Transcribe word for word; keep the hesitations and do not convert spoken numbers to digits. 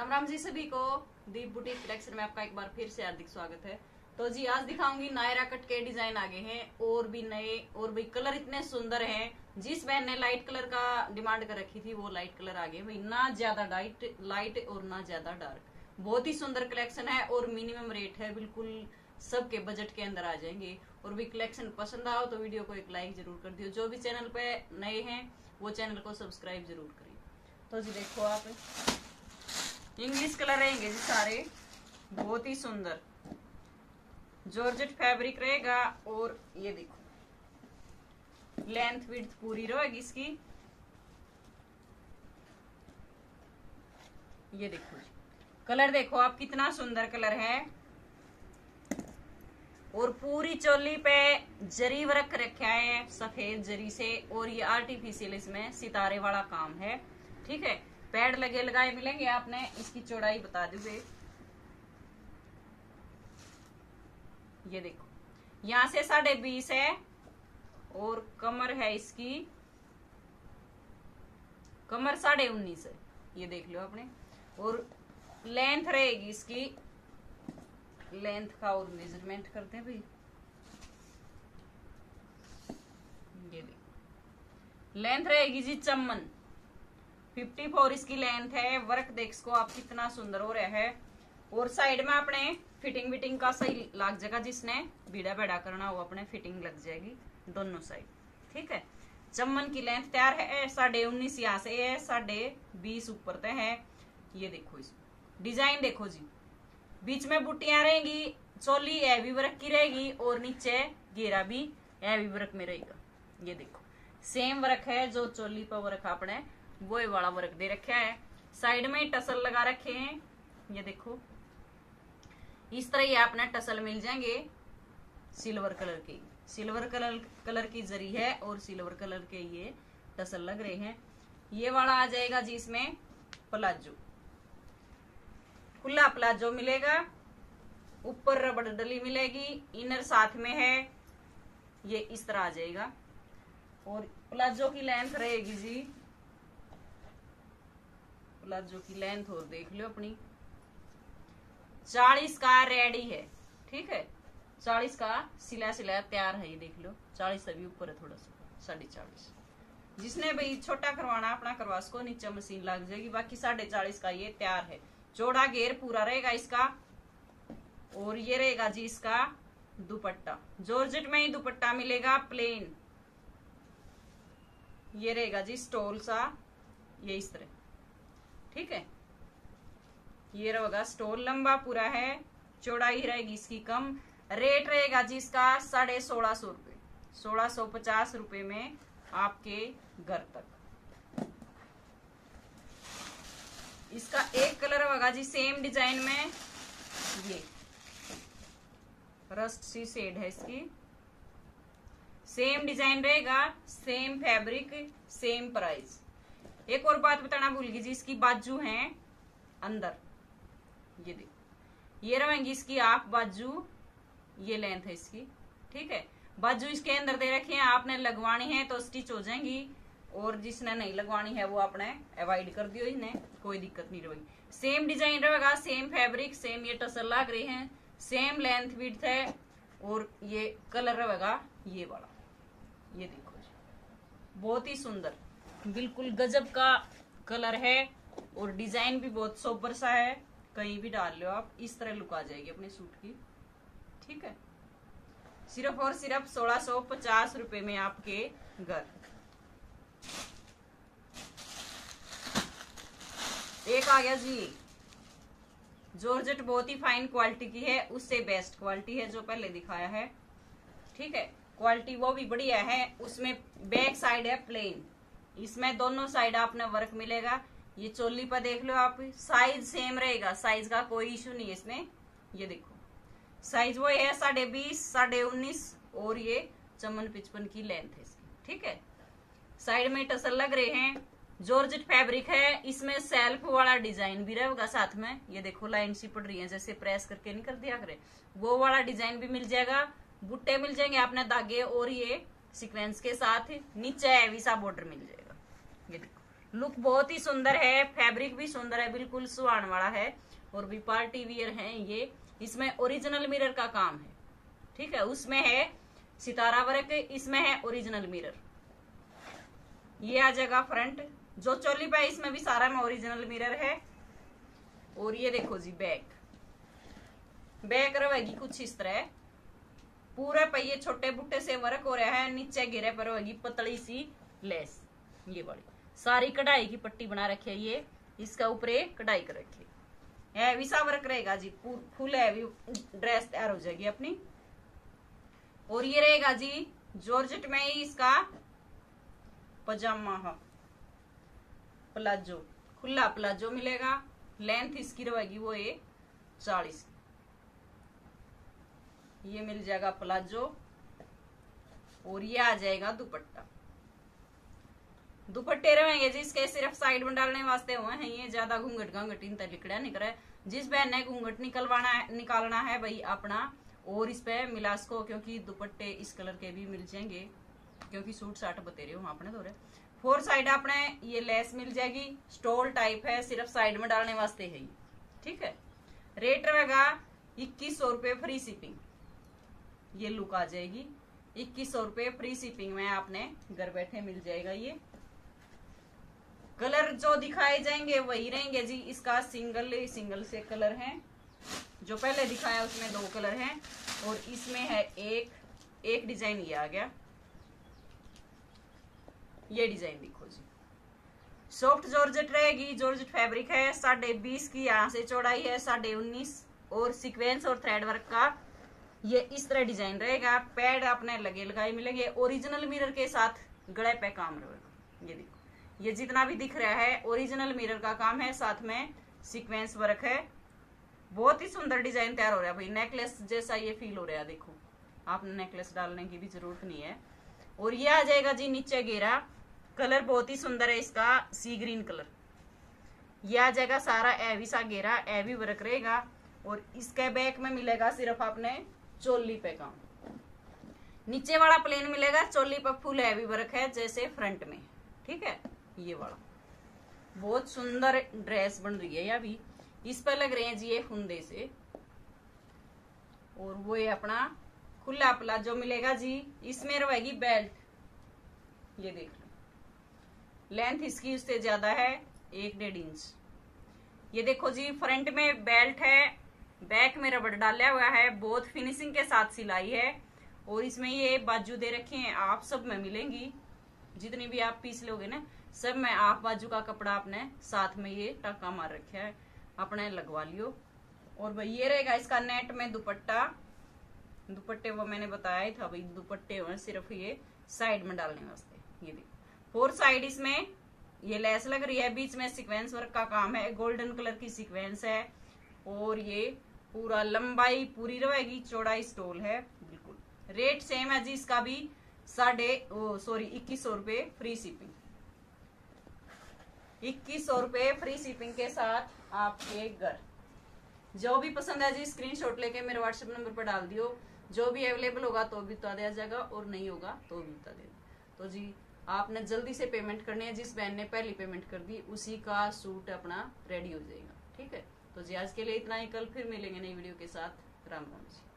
राम राम जी सभी को दीप boutique collection में आपका एक बार फिर से हार्दिक स्वागत है। तो जी आज दिखाऊंगी नायराकट के डिजाइन आगे हैं और भी नए और भी कलर इतने सुंदर हैं। जिस बहन ने लाइट कलर का डिमांड कर रखी थी वो लाइट कलर आ गए भाई, ना ज्यादा लाइट लाइट और ना ज्यादा डार्क। बहुत ही सुंदर कलेक्शन है और मिनिमम रेट है, बिल्कुल सबके बजट के अंदर आ जाएंगे। और भी कलेक्शन पसंद आओ तो वीडियो को एक लाइक जरूर कर दियो। जो भी चैनल पे नए हैं वो चैनल को सब्सक्राइब जरूर करिए। तो जी देखो आप इंग्लिश कलर रहेंगे जी सारे, बहुत ही सुंदर जॉर्जेट फैब्रिक रहेगा। और ये देखो लेंथ विड्थ पूरी रहेगी इसकी, ये देखो जी कलर देखो आप कितना सुंदर कलर है। और पूरी चोली पे जरी वर्क रखा है सफेद जरी से, और ये आर्टिफिशियल इसमें सितारे वाला काम है। ठीक है, पैड लगे लगाए मिलेंगे। आपने इसकी चौड़ाई बता दूंगे, ये देखो यहां से साढ़े बीस है और कमर है इसकी, कमर साढ़े उन्नीस है, ये देख लो आपने। और लेंथ रहेगी इसकी, लेंथ का और मेजरमेंट करते हैं भाई, ये देखो लेंथ रहेगी जी चम्मन चौवन इसकी लेंथ है। वर्क देख इसको आप कितना सुंदर हो रहा है। और साइड में आपने फिटिंग विटिंग का सही लाग जाएगा, जिसने भीड़ा भेड़ा करना हो अपने फिटिंग लग जाएगी दोनों साइड। ठीक है, चम्मन की लेंथ तैयार है साढ़े उन्नीस यहाँ से है, साढ़े बीस ऊपर तक है। ये देखो इसको डिजाइन देखो जी, बीच में बुटियां रहेंगी, चोली हैवी वर्क की रहेगी और नीचे घेरा भी हैवी वर्क में रहेगा। ये देखो सेम वर्क है, जो चोली पर वर्क आपने वो वाला वर्क दे रखा है। साइड में टसल लगा रखे हैं, ये देखो इस तरह ही आपने टसल मिल जाएंगे। सिल्वर कलर की सिल्वर कलर कलर की जरी है और सिल्वर कलर के ये टसल लग रहे हैं। ये वाला आ जाएगा जी इसमें प्लाजो, खुला प्लाजो मिलेगा, ऊपर रबड़ डली मिलेगी, इनर साथ में है, ये इस तरह आ जाएगा। और प्लाजो की लेंथ रहेगी जी, प्लाजो की लेंथ और देख लो अपनी चालीस का रेडी है। ठीक है, चालीस का सिला सिला तैयार है, ये देख लो चालीस अभी ऊपर है थोड़ा सा, साढ़े चालीस। जिसने भाई छोटा करवाना अपना करवा सको, नीचे मशीन लग जाएगी। बाकी साढ़े चालीस का ये तैयार है, चौड़ा घेर पूरा रहेगा इसका। और ये रहेगा जी इसका दुपट्टा, जॉर्जेट में ही दुपट्टा मिलेगा प्लेन। ये रहेगा जी स्टोल सा, ये इस तरह। ठीक है, ये रहेगा स्टोल, लंबा पूरा है, चौड़ाई रहेगी इसकी कम। रेट रहेगा जी इसका साढ़े सोलह सौ रुपये, सोलह सौ पचास रुपये में आपके घर तक। इसका एक कलर होगा जी सेम डिजाइन में, ये रस्ट सी शेड है इसकी, सेम डिजाइन रहेगा, सेम फैब्रिक, सेम प्राइस। एक और बात बताना भूल गई जी, इसकी बाजू है अंदर, ये देखो ये रहेंगी इसकी आप बाजू, ये लेंथ है इसकी। ठीक है, बाजू इसके अंदर दे रखी है, आपने लगवानी है तो स्टिच हो जाएंगी, और जिसने नहीं लगवानी है वो आपने अवॉइड कर दियो, इन्हें कोई दिक्कत नहीं रहेगी। सेम डिजाइन रहेगा, सेम फैब्रिक, सेम ये टसल लाग रही है, सेम लेंथ विड्थ है। और ये कलर रहेगा ये वाला, ये देखो जी बहुत ही सुंदर, बिल्कुल गजब का कलर है। और डिजाइन भी बहुत सोबर सा है, कहीं भी डाल लो आप इस तरह लुक आ जाएगी अपने सूट की। ठीक है, सिर्फ और सिर्फ सोलह सौ पचास रुपये में आपके घर। एक आ गया जी जॉर्जेट, बहुत ही फाइन क्वालिटी की है, उससे बेस्ट क्वालिटी है जो पहले दिखाया है। ठीक है, क्वालिटी वो भी बढ़िया है। उसमें बैक साइड है प्लेन, इसमें दोनों साइड आपने वर्क मिलेगा। ये चोली पर देख लो आप, साइज सेम रहेगा, साइज का कोई इशू नहीं है इसमें। ये देखो साइज वो है साढ़े बीस, साढ़े उन्नीस, और ये चमन पिचपन की लेंथ है इसकी। ठीक है, साइड में टसल लग रहे हैं, जॉर्जेट फैब्रिक है, इसमें सेल्फ वाला डिजाइन भी रहेगा साथ में। ये देखो लाइन सी पड़ रही है, जैसे प्रेस करके नहीं कर दिया करे, वो वाला डिजाइन भी मिल जाएगा। बुट्टे मिल जाएंगे आपने धागे और ये सीक्वेंस के साथ, नीचे हैवी सा बॉर्डर मिल जाएगा। ये देखो लुक बहुत ही सुंदर है, फैब्रिक भी सुंदर है, बिल्कुल सुहान वाला है और भी पार्टी वियर है ये। इसमें ओरिजिनल मिरर का काम है, ठीक है, उसमें है सितारा वर्क, इसमें है ओरिजिनल मिरर। ये आ जाएगा फ्रंट, जो चोली पे इसमें भी सारा में ओरिजिनल मिरर है। और ये देखो जी बैक, बैक रहेगी कुछ इस तरह, पूरे पहिए छोटे बुट्टे से वर्क हो रहा है, नीचे घेरे पर होगी पतली सी लेस। ये बड़ी सारी कढ़ाई की पट्टी बना रखी है, ये इसका ऊपरे कढ़ाई कर रखी है, हैवी सा वर्क रहेगा जी, फुल हैवी ड्रेस तैयार हो जाएगी अपनी। और ये रहेगा जी जॉर्जेट में ही इसका पजामा है, प्लाजो, खुला प्लाजो मिलेगा। लेंथ इसकी रहेगी वो ये चालीस, ये मिल जाएगा प्लाजो। और ये आ जाएगा दुपट्टा, दुपट्टे रहेंगे जी इसके सिर्फ साइड में डालने वास्ते हुए हैं, ये ज्यादा घूंघट घूंघट इन तलिकड़ा निकल है। जिस बहन ने घूंघट निकलवाना निकालना है भाई अपना, और इस पे मिलास को, क्योंकि दुपट्टे इस कलर के भी मिल जाएंगे, क्योंकि सूट साठ बतेरे हो अपने तो। फोर साइड अपने ये लेस मिल जाएगी, स्टोल टाइप है, सिर्फ साइड में डालने वास्ते है ये, ठीक है। रेट रहेगा इक्कीस सौ रुपये फ्री शिपिंग। ये लुक आ जाएगी इक्कीस सौ रुपये फ्री शिपिंग में, आपने घर बैठे मिल जाएगा। ये कलर जो दिखाए जाएंगे वही रहेंगे जी, इसका सिंगल सिंगल से कलर है, जो पहले दिखाया उसमें दो कलर है और इसमें है एक एक डिजाइन। ये आ गया, ये डिजाइन देखो जी, सॉफ्ट जॉर्जेट रहेगी, जॉर्जेट फैब्रिक है, साढ़े बीस की यहाँ से चौड़ाई है, साढ़े उन्नीस और सीक्वेंस और थ्रेड वर्क का ये इस तरह डिजाइन रहेगा। पैड अपने लगे लगाए मिलेंगे, ओरिजिनल मिरर के साथ गड़े पे काम रहेगा। ये देखो, ये जितना भी दिख रहा है ओरिजिनल मिरर का काम है, साथ में सीक्वेंस वर्क है। बहुत ही सुंदर डिजाइन तैयार हो रहा है भाई, नेकलेस जैसा ये फील हो रहा है। देखो आपने नेकलेस डालने की भी जरूरत नहीं है। और ये आ जाएगा जी नीचे घेरा, कलर बहुत ही सुंदर है इसका, सी ग्रीन कलर। ये आ जाएगा सारा एवी सा घेरा, एवी वर्क रहेगा। और इसके बैक में मिलेगा सिर्फ आपने चोली पे काम, नीचे वाला प्लेन मिलेगा, चोली पर फुल एवी वर्क है जैसे फ्रंट में, ठीक है। ये वाला बहुत सुंदर ड्रेस बन रही है अभी, इस पर लग रहे हैं जी ये फुंदे से। और वो ये अपना खुला प्लाजो मिलेगा जी, इसमें रहेगी बेल्ट। ये देख लो, लेंथ इसकी उससे ज्यादा है, एक डेढ़ इंच। ये देखो जी फ्रंट में बेल्ट है, बैक में रबड़ डाला हुआ है, बहुत फिनिशिंग के साथ सिलाई है। और इसमें ये बाजू दे रखे हैं, आप सब में मिलेंगी, जितनी भी आप पीस लोगे ना सब में आप बाजू का कपड़ा आपने साथ में ये टाका मार रखा है, अपने लगवा लियो। और भाई ये रहेगा इसका नेट में दुपट्टा, दुपट्टे वो मैंने बताया ही था भाई, दुपट्टे सिर्फ ये साइड में डालने वास्ते। ये देखो फोर साइड इसमें ये लेस लग रही है, बीच में सीक्वेंस वर्क का काम है, गोल्डन कलर की सीक्वेंस है। और ये पूरा लंबाई पूरी रहेगी, चौड़ाई स्टोल है बिल्कुल। रेट सेम है जी इसका भी, साढ़े सॉरी इक्कीस सौ रुपये फ्री शिपिंग, इक्कीस सौ रुपये फ्री शिपिंग के साथ आपके घर। जो भी पसंद है जी स्क्रीनशॉट लेके मेरे व्हाट्सएप नंबर पर डाल दियो, जो भी अवेलेबल होगा तो भी बता दिया जाएगा और नहीं होगा तो भी बता देगा। तो जी आपने जल्दी से पेमेंट करनी है, जिस बहन ने पहली पेमेंट कर दी उसी का सूट अपना रेडी हो जाएगा, ठीक है। तो जी आज के लिए इतना ही, कल फिर मिलेंगे नई वीडियो के साथ। राम राम जी।